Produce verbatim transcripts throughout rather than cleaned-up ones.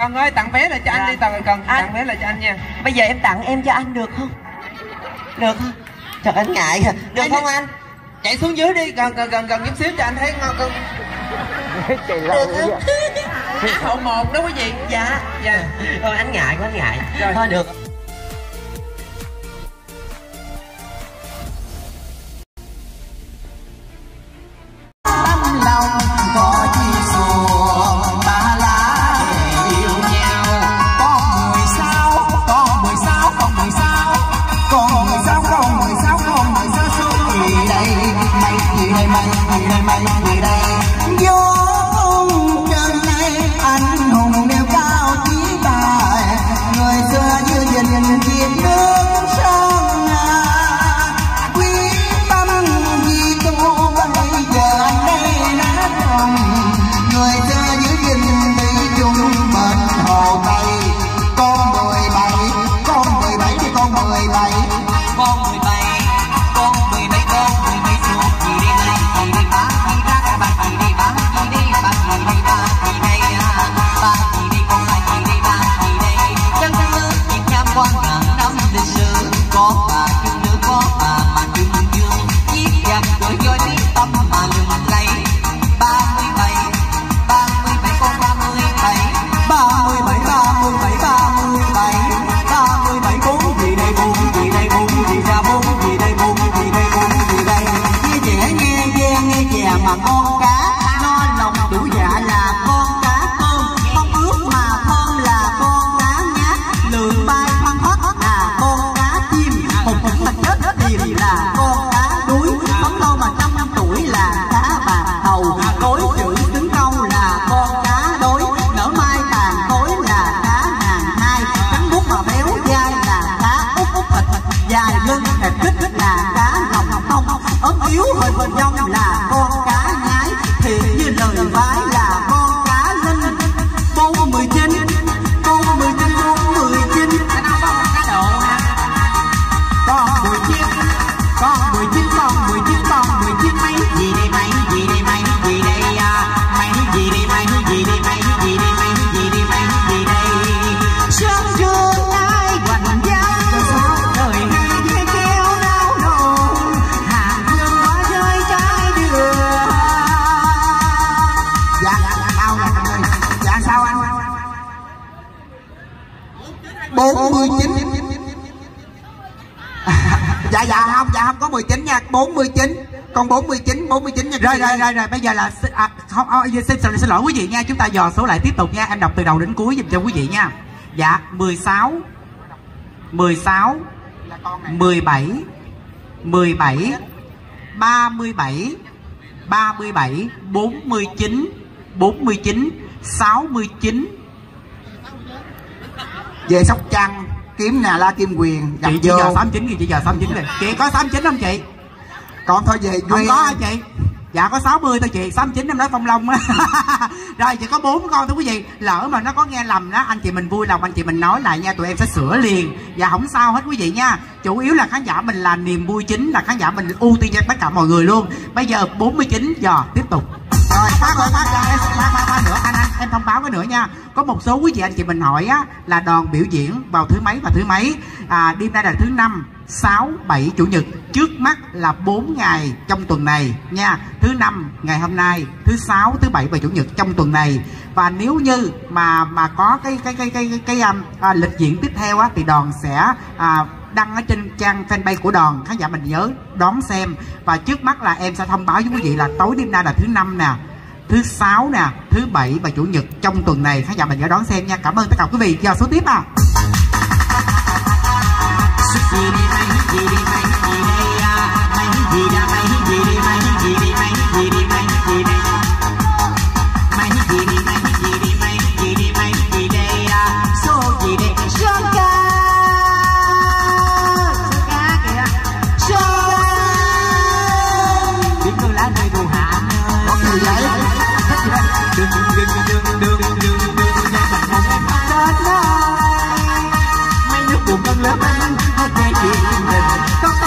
Cần ơi, tặng vé lại cho anh à. Đi Cần, cần à. Tặng vé lại cho anh nha. Bây giờ em tặng em cho anh được không? Được không? Trời anh ngại hả? Được anh không đi. Anh? Chạy xuống dưới đi, gần gần gần gần chút xíu cho anh thấy ngon cưng. Được không? Á hậu một đó quý vị. Dạ, dạ. Thôi anh ngại quá, anh ngại. Rồi. Thôi được. Rồi, rồi, bây giờ là à, không, à, xin, xin lỗi quý vị nha, chúng ta dò số lại tiếp tục nha. Em đọc từ đầu đến cuối dùm cho quý vị nha. Dạ, mười sáu, mười bảy, ba mươi bảy, ba mươi bảy, bốn mươi chín, bốn mươi chín, sáu mươi chín. Về Sóc Trăng, kiếm nhà La Kim Quyền. Chị chỉ giờ sáu mươi chín kìa, chị giờ sáu mươi chín kìa. Chị có sáu mươi chín không chị? Còn thôi về Không có hả chị? Dạ có sáu mươi thôi chị, sáu mươi chín em nói Phong Long đó. Rồi chị có bốn con thưa quý vị. Lỡ mà nó có nghe lầm đó, anh chị mình vui lòng anh chị mình nói lại nha, tụi em sẽ sửa liền. Dạ không sao hết quý vị nha. Chủ yếu là khán giả mình là niềm vui chính, là khán giả mình ưu tiên cho tất cả mọi người luôn. Bây giờ bốn mươi chín giờ tiếp tục. Rồi phát rồi phát rồi, phát phát phát nữa anh anh em thông báo cái nữa nha. Có một số quý vị anh chị mình hỏi á là đoàn biểu diễn vào thứ mấy và thứ mấy. À, đêm nay là thứ năm, sáu, bảy chủ nhật. Trước mắt là bốn ngày trong tuần này nha. Thứ năm ngày hôm nay, thứ sáu, thứ bảy và chủ nhật trong tuần này. Và nếu như mà mà có cái cái cái cái cái, cái à, lịch diễn tiếp theo á thì đoàn sẽ à, đăng ở trên trang fanpage của đoàn, khán giả mình nhớ đón xem. Và trước mắt là em sẽ thông báo với quý vị là tối đêm nay là thứ năm nè, thứ sáu nè, thứ bảy và chủ nhật trong tuần này, khán giả mình nhớ đón xem nha. Cảm ơn tất cả quý vị. Giờ số tiếp à. Hãy subscribe cho kênh Bé Tư.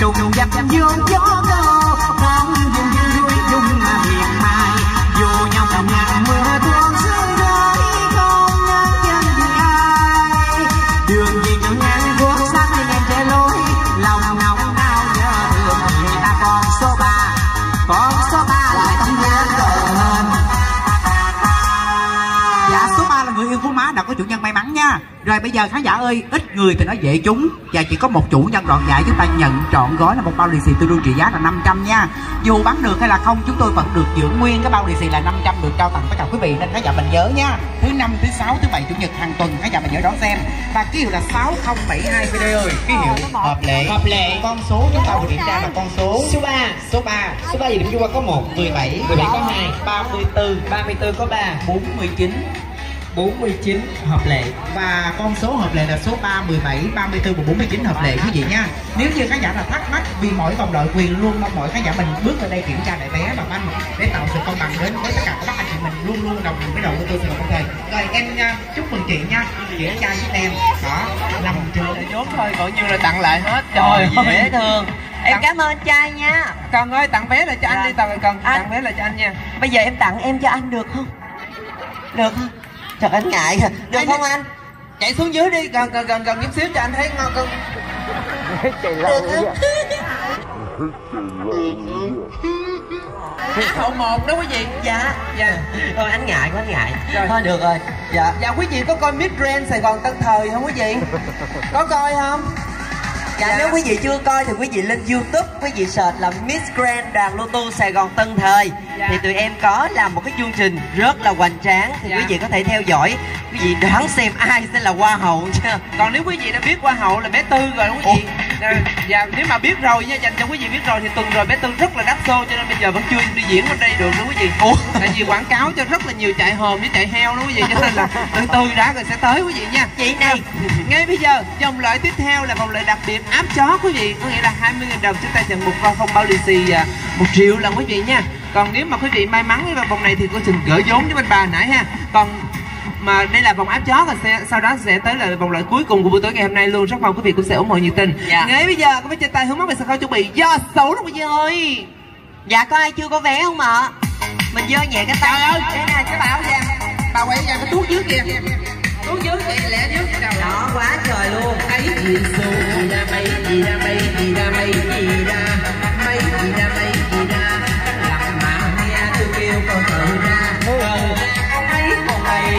trùng dập dương gió câu con dùng dư đuổi dung mà miệng mai dù nhau cầm nhạc mưa tuôn rơi rơi con nắng chân thì ai đường gì chẳng ngang bước sáng thì em để lối lòng nào ao nhớ đường người ta con số ba con số ba lại không nhớ đời hơn. Dạ số ba là người yêu của má đã có chủ nhân may mắn nha. Rồi bây giờ khán giả ơi, ít người thì nó dễ trúng và chỉ có một chủ nhân trọn giải, chúng ta nhận trọn gói là một bao lì xì Tư Đương trị giá là năm trăm nha. Dù bán được hay là không, chúng tôi vẫn được giữ nguyên cái bao lì xì là năm trăm được trao tặng tất cả quý vị, nên khán giả mình nhớ nha. Thứ năm, thứ sáu, thứ bảy, chủ nhật hàng tuần khán giả mình nhớ đón xem. Và ký hiệu là sáu không bảy hai P D ơi, ký hiệu hợp lệ. Hợp lệ. Con số chúng ta vừa kiểm tra là con số số ba, số ba, số ba gì điểm chúng ta có một, mười bảy, mười bảy có hai, ba mươi tư, ba mươi tư có ba, bốn mươi chín. bốn mươi chín hợp lệ. Và con số hợp lệ là số ba, mười bảy, ba mươi tư và bốn mươi chín hợp lệ quý vị nha. Nếu như khán giả là thắc mắc, vì mỗi vòng đội quyền luôn mong mỗi khán giả mình bước lên đây kiểm tra lại vé và banh để tạo sự công bằng đến với tất cả các bác anh chị mình luôn luôn đồng hành với đội của tôi Sài Gòn Tân Thời. Rồi em chúc mừng chị nha, chị đã trai giúp em đó nằm trường để vốn thôi, gọi như là tặng lại hết. Trời ơi dễ thương. Em cảm ơn trai nha. Cần ơi tặng vé là cho anh đi, tặng cần tặng vé là cho anh nha. Bây giờ em tặng em cho anh được không? Được không? Trời anh ngại hả? Được anh, không anh? Chạy xuống dưới đi, gần gần gần, gần chút xíu cho anh thấy ngon con. Hậu một đó quý vị. Dạ, dạ. Thôi anh ngại quá, anh ngại. Rồi. Thôi được rồi. Dạ. Dạ quý vị có coi Mid-Range Sài Gòn Tân Thời không quý vị? Có coi không? Dạ, dạ nếu quý vị chưa coi thì quý vị lên YouTube, quý vị search là Miss Grand Đoàn Lô Tô Sài Gòn Tân Thời. Dạ. Thì tụi em có làm một cái chương trình rất là hoành tráng, thì dạ. quý vị có thể theo dõi, quý vị đoán xem ai sẽ là hoa hậu chưa. Còn nếu quý vị đã biết hoa hậu là Bé Tư rồi đúng không quý vị? Dạ nếu mà biết rồi nha, dành cho quý vị biết rồi thì tuần rồi Bé Tư rất là đắt show cho nên bây giờ vẫn chưa đi diễn ở đây được đúng quý vị. Ủa? Tại vì quảng cáo cho rất là nhiều chạy hòm với chạy heo đúng quý vị, cho nên là từ từ đã rồi sẽ tới quý vị nha. Chị này ngay bây giờ dòng lợi tiếp theo là vòng lợi đặc biệt áp chó quý vị, có nghĩa là hai mươi nghìn đồng chúng ta nhận một con không bao lì xì một triệu lần quý vị nha. Còn nếu mà quý vị may mắn vào vòng này thì cô xin gửi vốn với bên bà nãy ha. Còn mà đây là vòng áp chó, và sẽ, sau đó sẽ tới là vòng loại cuối cùng của buổi tối ngày hôm nay luôn. Rất mong quý vị cũng sẽ ủng hộ nhiệt tình. Dạ. Ngay bây giờ có phải trên tay hướng mắt về sân khấu chuẩn bị do xấu lắm quý vị ơi. Dạ có ai chưa có vé không ạ? Mình dơ nhẹ cái tay. Trời ơi, đây nè cái bảo ra. Bà quậy ra cái tuốt dưới kìa. Tuốt dưới kìa, lẹ dưới đầu. Đó quá trời luôn. Ấy gì xù ra mây gì ra mây gì ra mây gì ra. Mây gì ra mây gì ra. Lặng mà nghe tôi kêu con tự ra. Cầu ra con ấy con mày.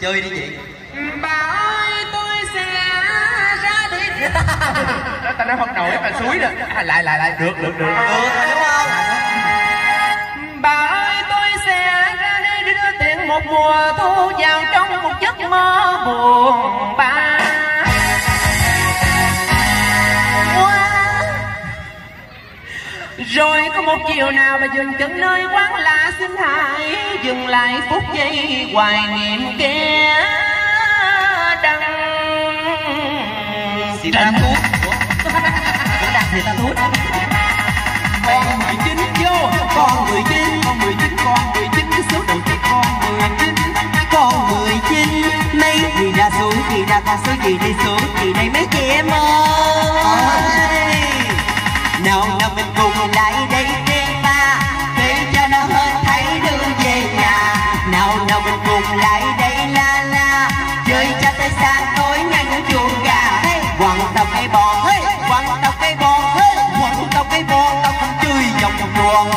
Chơi đi chị. Bà ơi tôi sẽ ra đi. Đó, ta nói không nổi mà suối rồi. À, lại lại lại được được được. Được rồi đúng không? Bà ơi tôi sẽ ra đi để đưa tiền một mùa thu vào trong một giấc mơ buồn ba. Rồi có một chiều nào mà dừng chân nơi quán lạ, xin hãy dừng lại phút giây hoài niệm kia đăng xì ta tút. Cũng đặt thì ta tút. Con mười chín vô, con mười chín, con mười chín, con mười chín cái số đầu tiên con mười chín. Con mười chín mấy thì đã xuống thì đã có số gì đi xuống thì đây mấy chị em ơi. Nào nào mình cùng lại đây đêm ba để cho nó hơi thấy đường về nhà. Nào nào mình cùng lại đây la la chơi cho tới sáng tối nhanh chuồng gà. Quăng tóc cây bò, quăng tóc cây bò, quăng tóc cây bò tao không chơi vòng chuồng.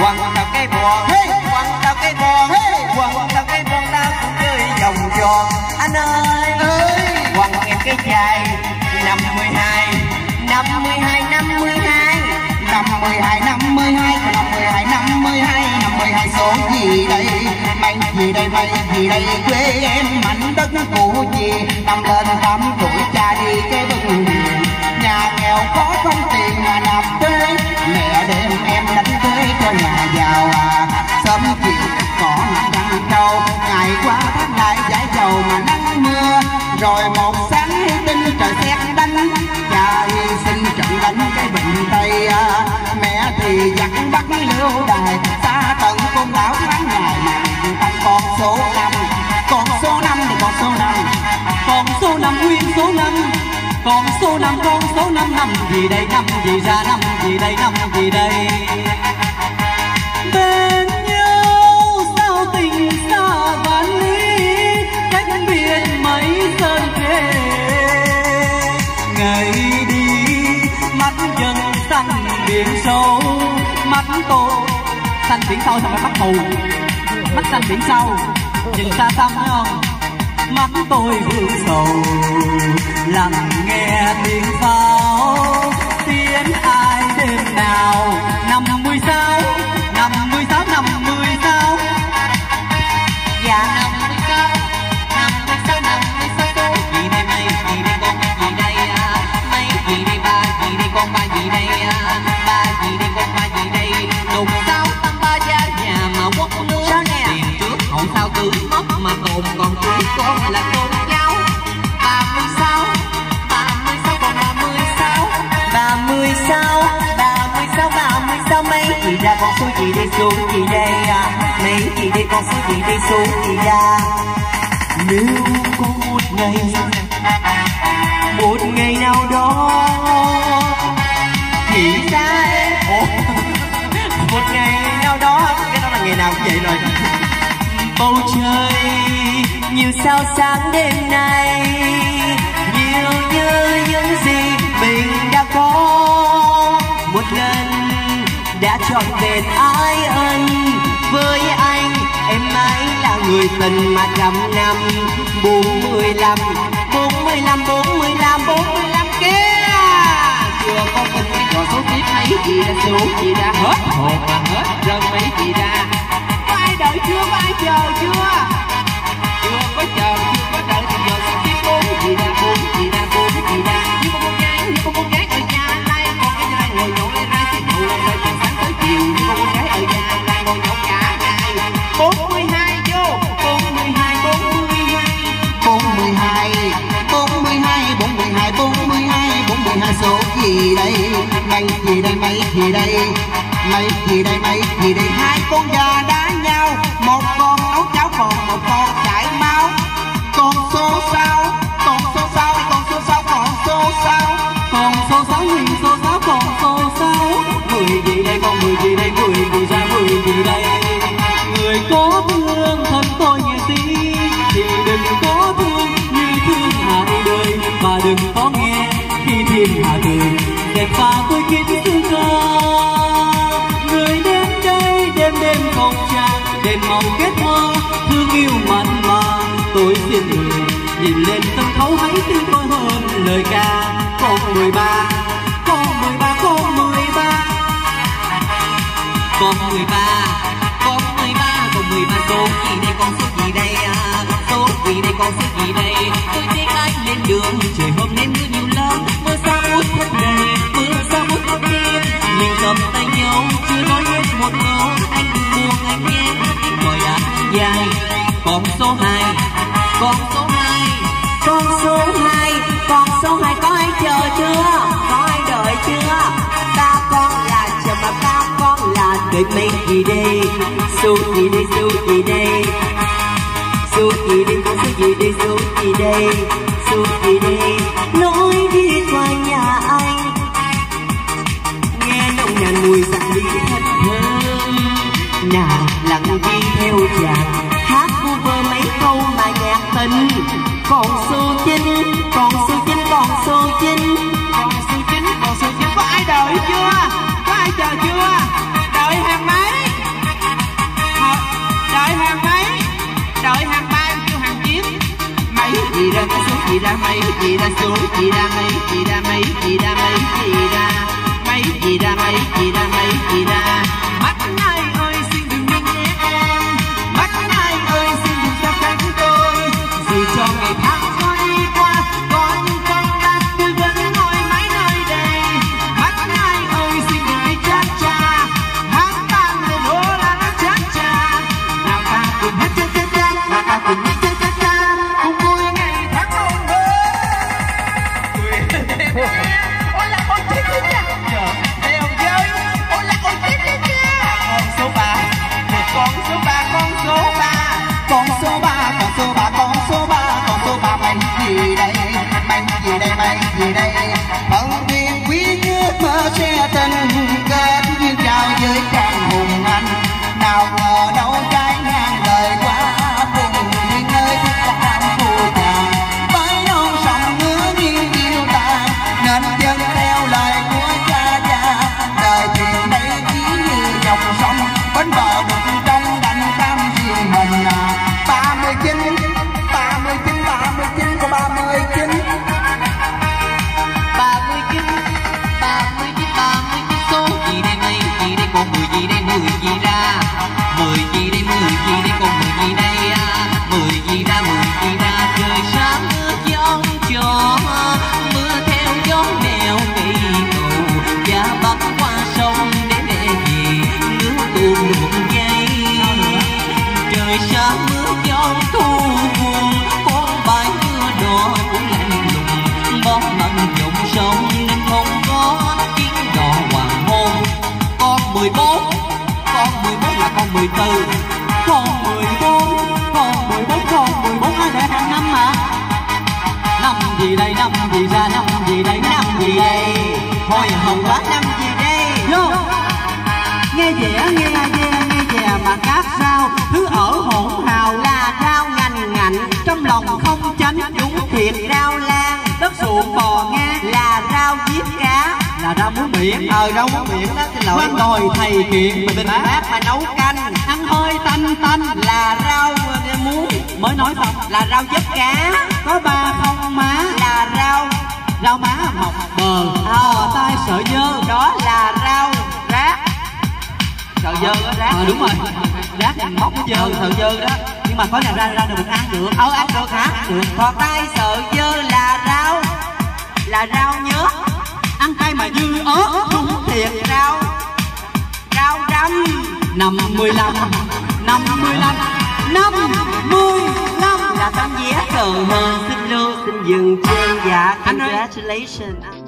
Quăng tóc cây bò, quăng tóc cây bò, quăng tóc cây bò tao không chơi vòng chuồng. Anh ơi, quăng em cái dài năm mươi hai. Năm mươi hai năm mươi hai năm mươi hai năm mươi hai năm mươi hai năm mươi hai năm mươi hai số gì đây mạnh gì đây mạnh gì đây quê em mảnh đất của chị năm lên tám tuổi cha đi cái bừng nhà nghèo có không tiền mà nạp thuế mẹ đem em đánh thuế cho nhà giàu à sớm chịu cỏ mà đăng trâu ngày qua tháng lại giải dầu mà nắng mưa rồi một sáng tinh trời xét đánh. Hãy subscribe cho kênh Ghiền Mì Gõ để không bỏ lỡ những video hấp dẫn. người dặn bắt lưu đài xa tận con đảo tháng ngày mà tăng con số năm, con số năm thì con số năm, con số năm nguyên số năm, con số năm con số năm, năm gì đây năm gì ra năm gì đây năm gì đây. Bên nhau sao tình xa vạn lý, cách biệt mấy sơn thế. Ngày đi mắt dần xanh biển sâu, mắt tô xanh biển sâu xong rồi mắt mù, mắt xanh biển sâu nhìn xa xăm thấy không? Mắt tôi vương sầu lặng nghe tiếng pháo tiếng ai đêm nào. Năm mươi sáu năm mươi sáu năm mươi sáu dạ năm mươi sáu năm mươi sáu năm mươi sáu gì đây mấy gì đây con gì đây mấy gì đây ba gì đây con ba gì đây ba gì đây con ba gì đây đùng sao tâm ba cha nhà mà quốc nước tiền trước hậu sao cứ móc mà tồn còn cuối con là con cháu ba mươi sáu ba mươi sáu còn ba mươi sáu ba mươi sáu ba mươi sáu ba mươi sáu mấy chị ra con số gì đi xuống chị đây mấy chị đi con số gì đi xuống chị ra. Nếu có một ngày một ngày nào đó thì ra em ủa một ngày nào đó cái đó là ngày nào cũng vậy rồi. Bầu trời nhiều sao sáng đêm nay, nhiều như những gì mình đã có. Một lần đã trọn vẹn ái ân với anh, em mãi là người tình mà trăm năm. Bốn mươi lăm, bốn mươi lăm, bốn mươi lăm, bốn mươi lăm kia. Chưa có tình cái trò số tiếp mấy chị đã số chị đã hết hồn mà hết rơn mấy chị ra. Đợi chưa có ai chờ chưa? Chưa có chờ, chưa có đợi thì giờ sẽ tiếp bốn chị đã bốn chị đã bốn chị đã. Như con con gái, như con con gái ở nhà lai con ở nhà ngồi nhậu lên ai thì ngủ lên từ sáng tới chiều. Như con con gái ở nhà lai ngồi nhậu cả ngày. Bốn mươi hai vô, bốn mươi hai, bốn mươi hai, bốn mươi hai, bốn mươi hai, bốn mươi hai, bốn mươi hai, bốn mươi hai số gì đây? Mấy gì đây? Mấy gì đây? Mấy gì đây? Mấy gì đây? Hai con gà đá. Một con nấu cháo còn một con chảy máu. Con số sáu, con số sáu, con số sáu, con số sáu, con số sáu, hình số sáu, con số sáu. Người gì đây con người gì đây người gì ra người gì đây? Người có thương thân tôi như tí thì đừng có thương như thương hạ đời, và đừng có nghe khi thiên hạ thường đẹp pha tôi kín xương cơ. Màu kết mơ thương yêu mặn mà tôi xin người nhìn lên sân khấu hãy tin tôi hơn lời ca. Con mười ba, con mười ba, con mười ba, con mười ba, con mười ba, con mười ba số gì đây con số gì đây con số gì đây con số gì đây. Tôi thấy anh lên đường trời hôm nay mưa nhiều lắm, mưa sao mút hết đời, mưa sao mút hết tim. Mình cầm tay nhau chưa nói hết một câu anh buồn anh nghe. Dài con số hai, con số hai, con số hai, con số hai có ai chờ chưa? Có ai đợi chưa? Ta con là chờ mà ta con là đợi mấy gì đây? Số gì đây? Số gì đây? Số gì đây? Con số gì đây? Số gì đây? Số gì đây? Nói đi qua nhà anh nghe nồng nàn mùi dạng đi thật thơm. Nào lặng đi theo chàng hát cover mấy câu mà nhạc tình. Con số chín, con số chín, con số chín, con số chín, con số chín có ai đợi chưa? Có ai chờ chưa? Đợi hàng mấy, đợi hàng mấy, đợi hàng ba em kêu hàng chín. Mấy gì ra con số gì ra mấy gì ra số gì ra mấy gì ra mấy gì ra mấy gì ra mấy gì ra mấy gì ra mấy gì ra. Mắt này ơi xin đừng nhìn nhé em, mắt này ơi xin đừng xa cánh tôi. Dù cho ngày tháng có đi qua, có những con ta tư vấn ngồi mãi nơi đây. Mắt này ơi xin đừng đi chát cha, hát ta người đô là nó chát cha. Nào ta cùng hát chát chát chát, nào ta cùng hát chát chát chát, cùng vui ngày tháng không hơn. Ôi là con chết đi nha, ôi là con chết. chị đây mười chị ra, mười chị đây mười chị đây còn mười chị đây, mười chị ra mười chị ra. Trời sáng mưa giông trò mưa theo gió mèo bị cầu và bắt qua sông để về gì nước tuôn một giây. Trời sáng mưa giông thu buồn con bãi mưa đỏ cũng lạnh lùng bó mặn dòng sông nên không có tiếng đò hoàng hôn. Con mười bốn, con mười bốn là con mười tư, con mười bốn, con mười bốn, con mười bốn có thể thành năm mà. Năm gì đây, năm gì ra, năm gì đây, năm gì đây, hồi hồng quá năm gì đây. Vô nghe dẻ nghe la dê nghe dè mà cáp sao thứ ở hỗn hào là rau ngành ngạnh trong lòng không tránh đúng thiệt rau lan đất ruộng bò ngang là rau giết cá là rau muống biển ờ rau muống biển đó xin lỗi. Quán đồi thầy kiện mình bác mà nấu canh ăn hơi tanh tanh là rau muống mới nói xong là rau giết cá có ba không má là rau rau má mọc bờ ờ tay sợi dơ đó là rau rác sợi dơ đó rác ờ đúng rồi rác mình móc cái dơ sợi dơ đó nhưng mà có nào ra ra được mình ăn được ờ ăn được hả được còn tay sợi dơ là rau là rau nhớ ăn cay mà dư ớt đúng thiệt rau rau răm năm mươi lăm năm mươi lăm năm mươi lăm là tấm vé cờ hờ xin lưu xin dừng trên dạ congratulations.